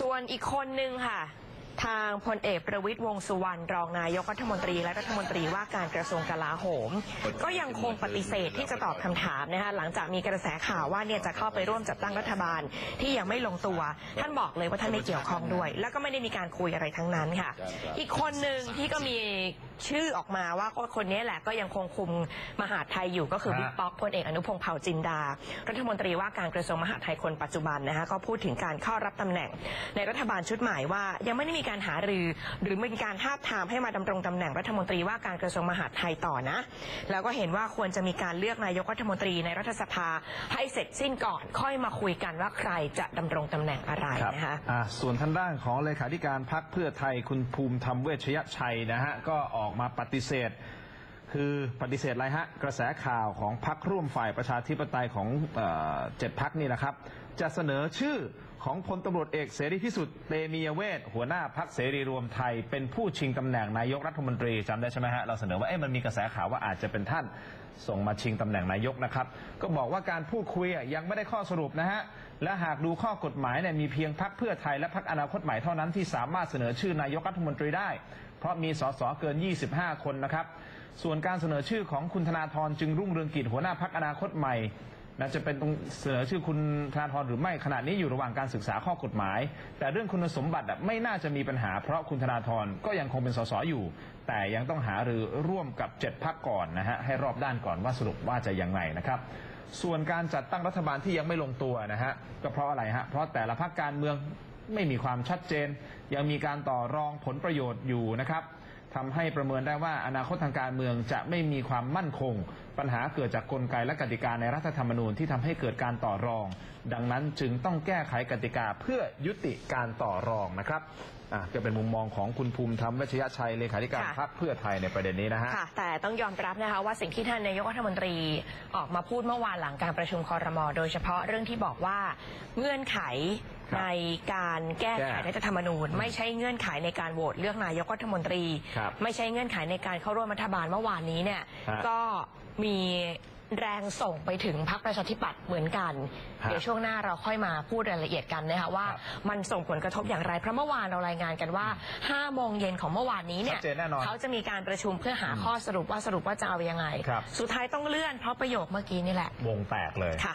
ส่วนอีกคนนึงค่ะทางพลเอกประวิตรวงษ์สุวรรณรองนายกรัฐมนตรีและรัฐมนตรีว่าการกระทรวงกลาโหมก็ยังคงปฏิเสธที่จะตอบคำถามนะคะหลังจากมีกระแสข่าวว่าเนี่ยจะเข้าไปร่วมจัดตั้งรัฐบาลที่ยังไม่ลงตัวท่านบอกเลยว่าท่านไม่เกี่ยวข้องด้วยแล้วก็ไม่ได้มีการคุยอะไรทั้งนั้นค่ะอีกคนหนึ่งที่ก็มีชื่อออกมาว่าคนนี้แหละก็ยังคงคุมมหาดไทยอยู่ก็คือบิ๊กป๊อกพลเอกอนุพงษ์เผ่าจินดารัฐมนตรีว่าการกระทรวงมหาดไทยคนปัจจุบันนะคะก็พูดถึงการเข้ารับตำแหน่งในรัฐบาลชุดใหม่ว่ายังไม่ได้มีการหารือหรือมีการทาบทามให้มาดำรงตำแหน่งรัฐมนตรีว่าการกระทรวงมหาดไทยต่อนะแล้วก็เห็นว่าควรจะมีการเลือกนายกรัฐมนตรีในรัฐสภาให้เสร็จสิ้นก่อนค่อยมาคุยกันว่าใครจะดำรงตำแหน่งอะไรนะคะส่วนทางด้านของเลขาธิการพรรคเพื่อไทยคุณภูมิธรรมเวชยชัยนะฮะก็ออกมาปฏิเสธอะไรฮะกระแสข่าวของพรรคร่วมฝ่ายประชาธิปไตยของ7 พรรคนี่นะครับจะเสนอชื่อของพลตำรวจเอกเสรีพิสุทธิ์เตมียเวทหัวหน้าพรรคเสรีรวมไทยเป็นผู้ชิงตำแหน่งนายกรัฐมนตรีจำได้ใช่ไหมฮะเราเสนอว่ามันมีกระแสข่าวว่าอาจจะเป็นท่านส่งมาชิงตำแหน่งนายกนะครับก็บอกว่าการพูดคุยยังไม่ได้ข้อสรุปนะฮะและหากดูข้อกฎหมายเนี่ยมีเพียงพรรคเพื่อไทยและพรรคอนาคตใหม่เท่านั้นที่สามารถเสนอชื่อนายกรัฐมนตรีได้เพราะมีส.ส.เกิน25คนนะครับส่วนการเสนอชื่อของคุณธนาธรจึงรุ่งเรืองกิจหัวหน้าพรรคอนาคตใหม่น่าจะเป็นตรงเสนอชื่อคุณธนาธรหรือไม่ขณะนี้อยู่ระหว่างการศึกษาข้อกฎหมายแต่เรื่องคุณสมบัติไม่น่าจะมีปัญหาเพราะคุณธนาธรก็ยังคงเป็นส.ส.อยู่แต่ยังต้องหารือร่วมกับ7 พรรคก่อนนะฮะให้รอบด้านก่อนว่าสรุปว่าจะยังไงนะครับส่วนการจัดตั้งรัฐบาลที่ยังไม่ลงตัวนะฮะก็เพราะอะไรฮะเพราะแต่ละพรรคการเมืองไม่มีความชัดเจนยังมีการต่อรองผลประโยชน์อยู่นะครับทำให้ประเมินได้ว่าอนาคตทางการเมืองจะไม่มีความมั่นคงปัญหาเกิดจากกลไกและกติกาในรัฐธรรมนูญที่ทำให้เกิดการต่อรองดังนั้นจึงต้องแก้ไขกติกาเพื่อยุติการต่อรองนะครับก็เป็นมุมมองของคุณภูมิธรรมเวชยชัยเลขาธิการพรรคเพื่อไทยในประเด็นนี้นะฮะแต่ต้องยอมรับนะคะว่าสิ่งที่ท่านนายกรัฐมนตรีออกมาพูดเมื่อวานหลังการประชุมครม.โดยเฉพาะเรื่องที่บอกว่าเงื่อนไขในการแก้ไขรัฐธรรมนูญไม่ใช่เงื่อนไขในการโหวตเลือกนายกรัฐมนตรีไม่ใช่เงื่อนไขในการเข้าร่วมรัฐบาลเมื่อวานนี้เนี่ยก็มีแรงส่งไปถึงพรรคประชาธิปัตย์เหมือนกันเดี๋ยวช่วงหน้าเราค่อยมาพูดรายละเอียดกันนะคะว่ามันส่งผลกระทบอย่างไรเพราะเมื่อวานเรารายงานกันว่า5 โมงเย็นของเมื่อวานนี้เนี่ยเขาจะมีการประชุมเพื่อหาข้อสรุปว่าจะเอายังไงสุดท้ายต้องเลื่อนเพราะประโยคเมื่อกี้นี่แหละวงแตกเลยค่ะ